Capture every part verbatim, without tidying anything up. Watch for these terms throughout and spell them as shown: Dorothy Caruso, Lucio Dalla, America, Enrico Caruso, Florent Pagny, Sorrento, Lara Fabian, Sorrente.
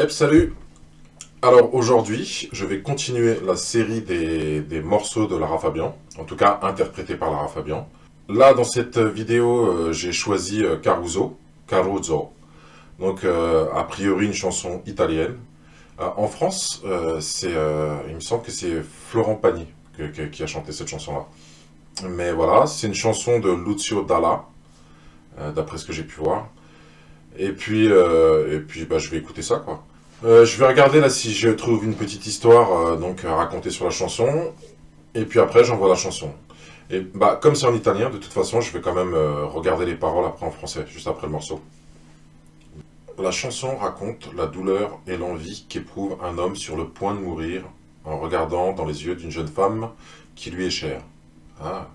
Hep, salut! Alors aujourd'hui, je vais continuer la série des, des morceaux de Lara Fabian, en tout cas interprétés par Lara Fabian. Là, dans cette vidéo, euh, j'ai choisi euh, Caruso, Caruso, donc euh, a priori une chanson italienne. Euh, en France, euh, c'est, euh, il me semble que c'est Florent Pagny que, que, qui a chanté cette chanson-là. Mais voilà, c'est une chanson de Lucio Dalla, euh, d'après ce que j'ai pu voir. Et puis, euh, et puis bah, je vais écouter ça, quoi. Euh, je vais regarder là si je trouve une petite histoire euh, donc racontée sur la chanson. Et puis après, j'envoie la chanson. Et bah, comme c'est en italien, de toute façon, je vais quand même euh, regarder les paroles après en français, juste après le morceau. La chanson raconte la douleur et l'envie qu'éprouve un homme sur le point de mourir en regardant dans les yeux d'une jeune femme qui lui est chère. Ah.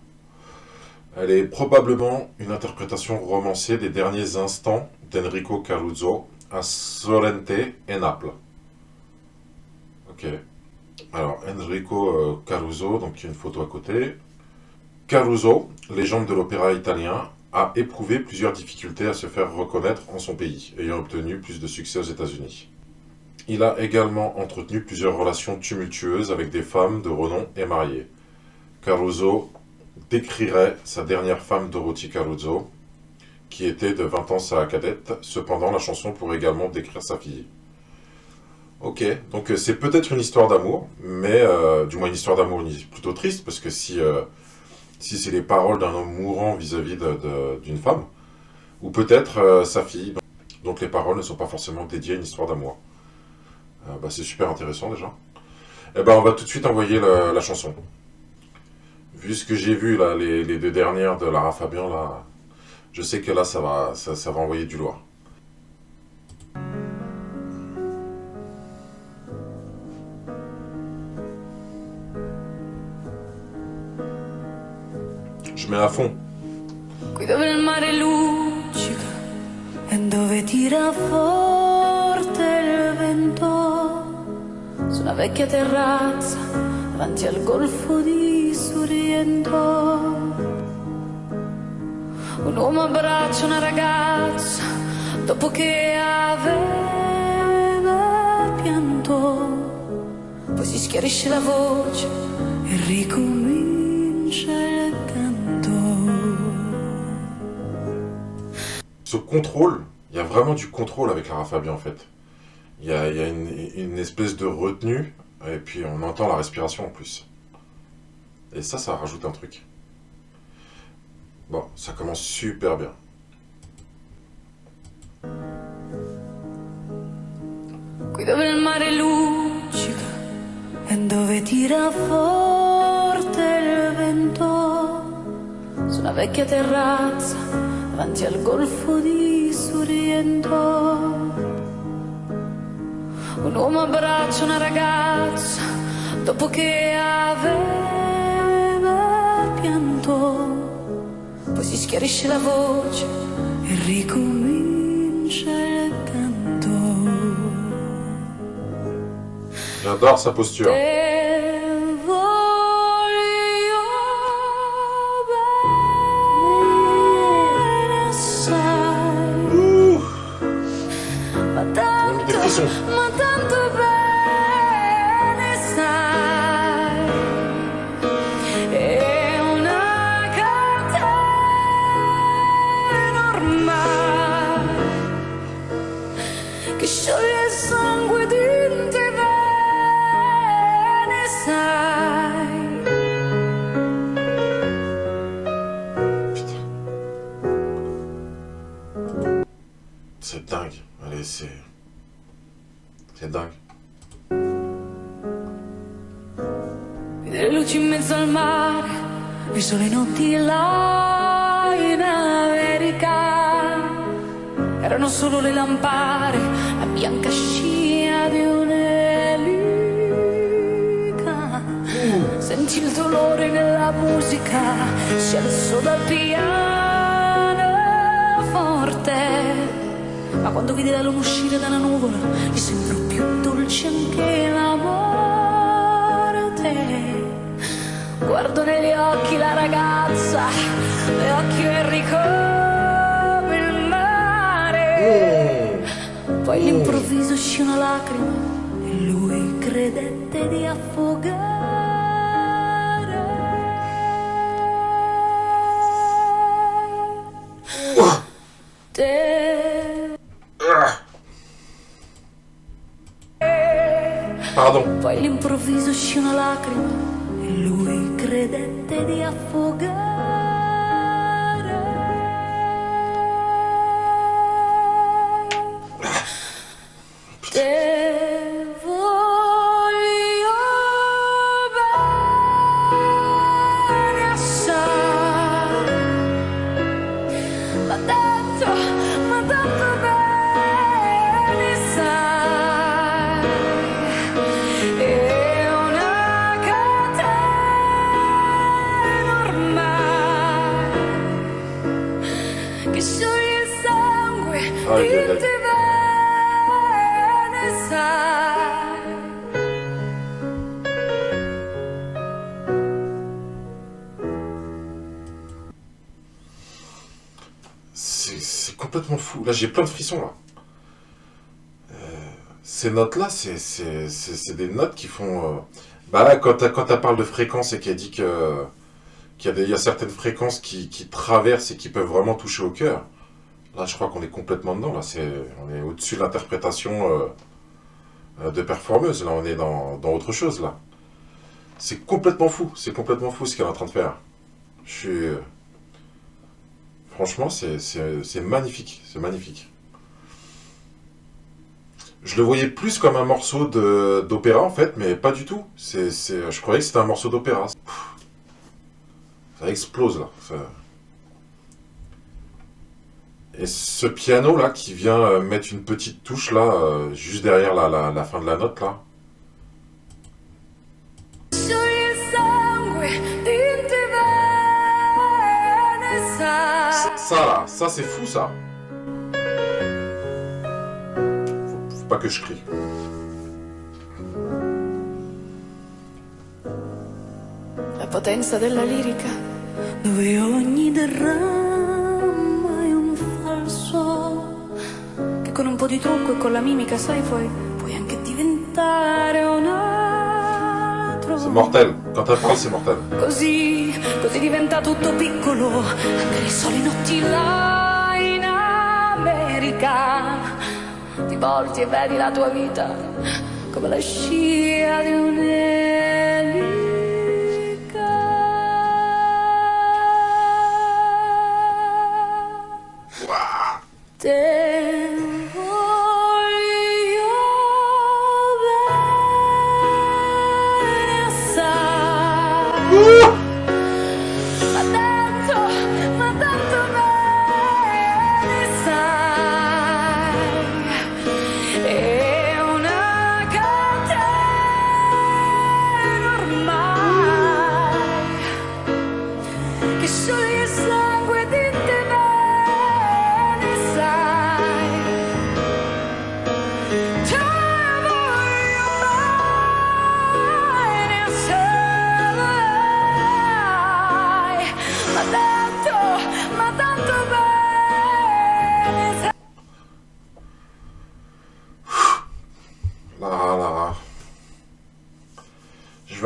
Elle est probablement une interprétation romancée des derniers instants d'Enrico Caruso à Sorrente et Naples. Ok. Alors, Enrico Caruso, donc il y a une photo à côté. Caruso, légende de l'opéra italien, a éprouvé plusieurs difficultés à se faire reconnaître en son pays, ayant obtenu plus de succès aux États-Unis. Il a également entretenu plusieurs relations tumultueuses avec des femmes de renom et mariées. Caruso décrirait sa dernière femme Dorothy Caruso, qui était de vingt ans sa cadette. Cependant, la chanson pourrait également décrire sa fille. Ok, donc c'est peut-être une histoire d'amour, mais euh, du moins une histoire d'amour plutôt triste, parce que si, euh, si c'est les paroles d'un homme mourant vis-à-vis d'une femme, ou peut-être euh, sa fille, donc, donc les paroles ne sont pas forcément dédiées à une histoire d'amour. Euh, bah, c'est super intéressant déjà. Et ben, on va tout de suite envoyer la, la chanson. Vu ce que j'ai vu, là, les, les deux dernières de Lara Fabian, là, je sais que là, ça va, ça, ça va envoyer du lourd. Je mets à fond. Qui dove il mare luccica, e dove tira forte il vento, su una vecchia terrazza, davanti al golfo di Sorrento. Un uomo abbraccia una ragazza dopo che aveva pianto, poi si schiarisce la voce e ricomincia il canto. Ce contrôle, il y a vraiment du contrôle avec Lara Fabian en fait. Il y a, il y a une, une espèce de retenue et puis on entend la respiration en plus. Et ça, ça rajoute un truc. Bon, ça commence super bien. Qui dove il mare luccica, e dove tira forte il vento, su una vecchia terrazza, davanti al golfo di Sorrento. Un uomo abbraccia una ragazza, dopo che aveva pianto. Poi si schiarisce la voce e ricomincia il canto. J'adore sa posture. Ouh. Ma tanto, ma tanto bene sai. E scioglie il sangue di te, ne sai. C'est dingue, allez, c'est... c'est dingue. Vedere le luci in mezzo al mare, le sole notti là in America, erano solo le lampade, la bianca scia di un'elica. Mm. Senti il dolore nella musica, si alzò dal piano forte. Ma quando vide la luna uscire dalla nuvola, gli sembrò più dolce anche la morte. Guardo negli occhi la ragazza, le occhi Enrico il mare. Mm. poi all'improvviso uscì una lacrima e lui credette di affogare. Uh. Te. Uh. Pardon. Poi all'improvviso uscì una lacrima e lui credette di affogare. C'est complètement fou. Là, j'ai plein de frissons, là. Euh, ces notes-là, c'est des notes qui font... Euh... Bah là, quand elle parle de fréquences et qu'elle dit que... Euh, qu'il y, y a certaines fréquences qui, qui traversent et qui peuvent vraiment toucher au cœur. Là, je crois qu'on est complètement dedans. Là, c'est, on est au-dessus de l'interprétation euh, de performeuse. Là, on est dans, dans autre chose, là. C'est complètement fou. C'est complètement fou ce qu'elle est en train de faire. Je suis... Euh... Franchement, c'est magnifique, c'est magnifique. Je le voyais plus comme un morceau d'opéra, en fait, mais pas du tout. C'est, c'est, je croyais que c'était un morceau d'opéra. Ça explose, là. Ça... Et ce piano, là, qui vient mettre une petite touche, là, juste derrière la, la, la fin de la note, là. Ça là, ça c'est fou ça. Faut, faut pas que je crie. La potenza della lirica, dove ogni derrama è un falso, che con un po' di trucco e con la mimica, sai, puoi, puoi anche diventare un altro. C'est mortel, quand elle parle c'est mortel. Così. Così diventa tutto piccolo, anche le sole notti là in America. Ti volti e vedi la tua vita come la scia di un'elica. Wow. Te voglio bene, sai.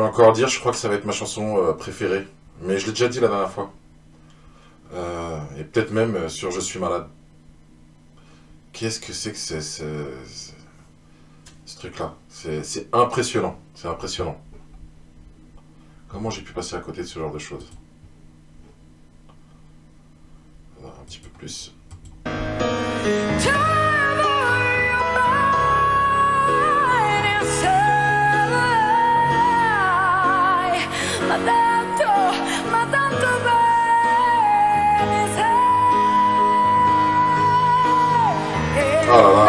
Encore dire, je crois que ça va être ma chanson préférée, mais je l'ai déjà dit la dernière fois, euh, et peut-être même sur Je suis malade. Qu'est-ce que c'est que c'est ce truc là? C'est impressionnant, c'est impressionnant. Comment j'ai pu passer à côté de ce genre de choses? Un petit peu plus. Oh là là.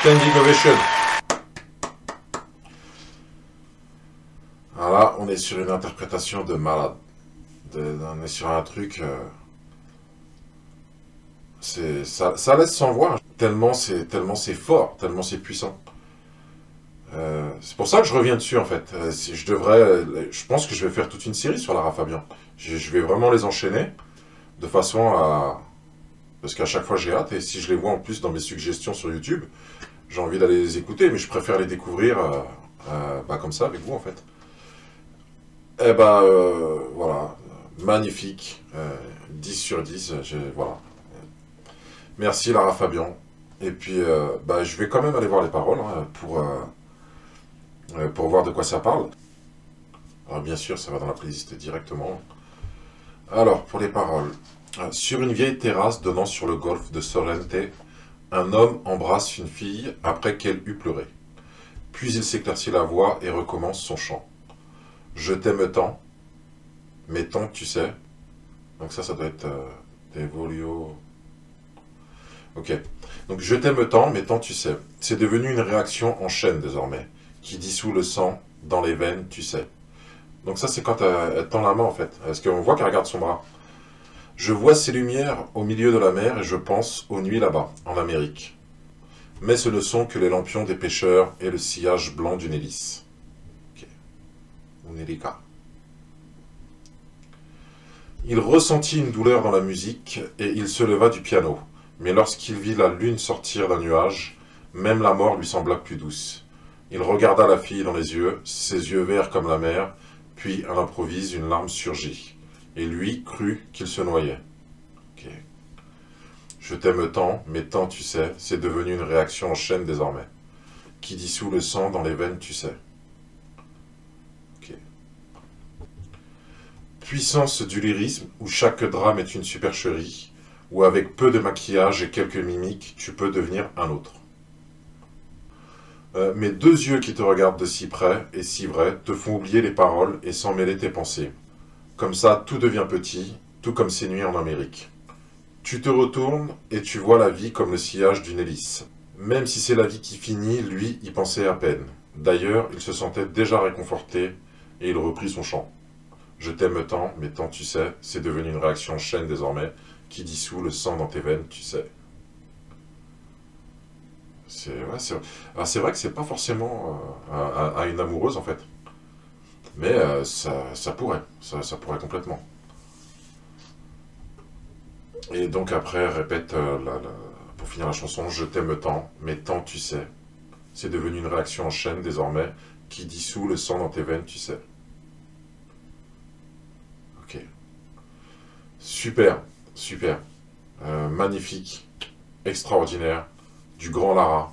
standing ovation. Voilà, on est sur une interprétation de malade. De, on est sur un truc... Euh, c'est, ça, ça laisse sans voix, hein. Tellement c'est tellement c'est fort, tellement c'est puissant. Euh, c'est pour ça que je reviens dessus, en fait. Euh, si je devrais, euh, je pense que je vais faire toute une série sur Lara Fabian. Je, je vais vraiment les enchaîner, de façon à... Parce qu'à chaque fois, j'ai hâte, et si je les vois en plus dans mes suggestions sur YouTube, j'ai envie d'aller les écouter, mais je préfère les découvrir euh, euh, bah, comme ça, avec vous, en fait. Eh bah, euh, voilà, magnifique, euh, dix sur dix, voilà. Merci Lara Fabian. Et puis, euh, bah, je vais quand même aller voir les paroles, hein, pour, euh, pour voir de quoi ça parle. Alors, bien sûr, ça va dans la playlist directement. Alors, pour les paroles... Sur une vieille terrasse donnant sur le golfe de Sorrente, un homme embrasse une fille après qu'elle eut pleuré. Puis il s'éclaircit la voix et recommence son chant. Je t'aime tant, mais tant tu sais. Donc ça, ça doit être euh, des volio. Ok. Donc je t'aime tant, mais tant tu sais. C'est devenu une réaction en chaîne désormais, qui dissout le sang dans les veines, tu sais. Donc ça, c'est quand elle, elle tend la main en fait. Parce qu'on voit qu'elle regarde son bras. Je vois ces lumières au milieu de la mer et je pense aux nuits là-bas, en Amérique. Mais ce ne sont que les lampions des pêcheurs et le sillage blanc d'une hélice. Okay. Un hélica. Il ressentit une douleur dans la musique et il se leva du piano. Mais lorsqu'il vit la lune sortir d'un nuage, même la mort lui sembla plus douce. Il regarda la fille dans les yeux, ses yeux verts comme la mer, puis à l'improvise une larme surgit. Et lui crut qu'il se noyait. Okay. Je t'aime tant, mais tant tu sais, c'est devenu une réaction en chaîne désormais, qui dissout le sang dans les veines, tu sais. Okay. Puissance du lyrisme, où chaque drame est une supercherie, où avec peu de maquillage et quelques mimiques, tu peux devenir un autre. Euh, mes deux yeux qui te regardent de si près et si vrai te font oublier les paroles et s'en mêler tes pensées. Comme ça, tout devient petit, tout comme ces nuits en Amérique. Tu te retournes et tu vois la vie comme le sillage d'une hélice. Même si c'est la vie qui finit, lui y pensait à peine. D'ailleurs, il se sentait déjà réconforté et il reprit son chant. Je t'aime tant, mais tant tu sais, c'est devenu une réaction en chaîne désormais, qui dissout le sang dans tes veines, tu sais. C'est ouais, vrai. vrai que c'est pas forcément euh, à, à, à une amoureuse en fait. Mais euh, ça, ça pourrait, ça, ça pourrait complètement. Et donc après, répète, euh, la, la, pour finir la chanson, je t'aime tant, mais tant tu sais. C'est devenu une réaction en chaîne désormais, qui dissout le sang dans tes veines, tu sais. Ok. Super, super. Euh, magnifique, extraordinaire, du grand Lara.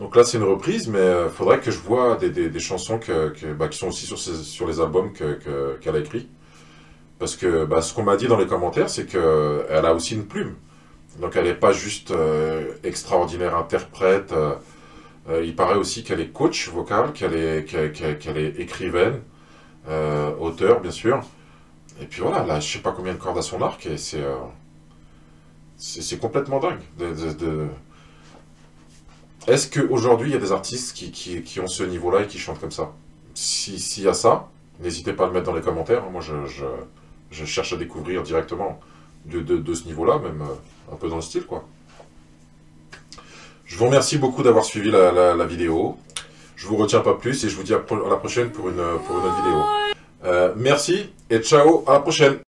Donc là, c'est une reprise, mais il faudrait que je vois des, des, des chansons que, que, bah, qui sont aussi sur, ces, sur les albums qu'elle que, qu'elle a écrits. Parce que bah, ce qu'on m'a dit dans les commentaires, c'est qu'elle a aussi une plume. Donc elle n'est pas juste euh, extraordinaire interprète. Euh, euh, il paraît aussi qu'elle est coach vocal, qu'elle est, qu'elle, qu'elle, qu'elle est écrivaine, euh, auteur bien sûr. Et puis voilà, là, je ne sais pas combien de cordes à son arc, et c'est euh, c'est complètement dingue de... de, de Est-ce qu'aujourd'hui, il y a des artistes qui, qui, qui ont ce niveau-là et qui chantent comme ça? S'il si y a ça, n'hésitez pas à le mettre dans les commentaires. Moi, je, je, je cherche à découvrir directement de, de, de ce niveau-là, même un peu dans le style, quoi. Je vous remercie beaucoup d'avoir suivi la, la, la vidéo. Je vous retiens pas plus et je vous dis à, à la prochaine pour une, pour une autre vidéo. Euh, merci et ciao, à la prochaine.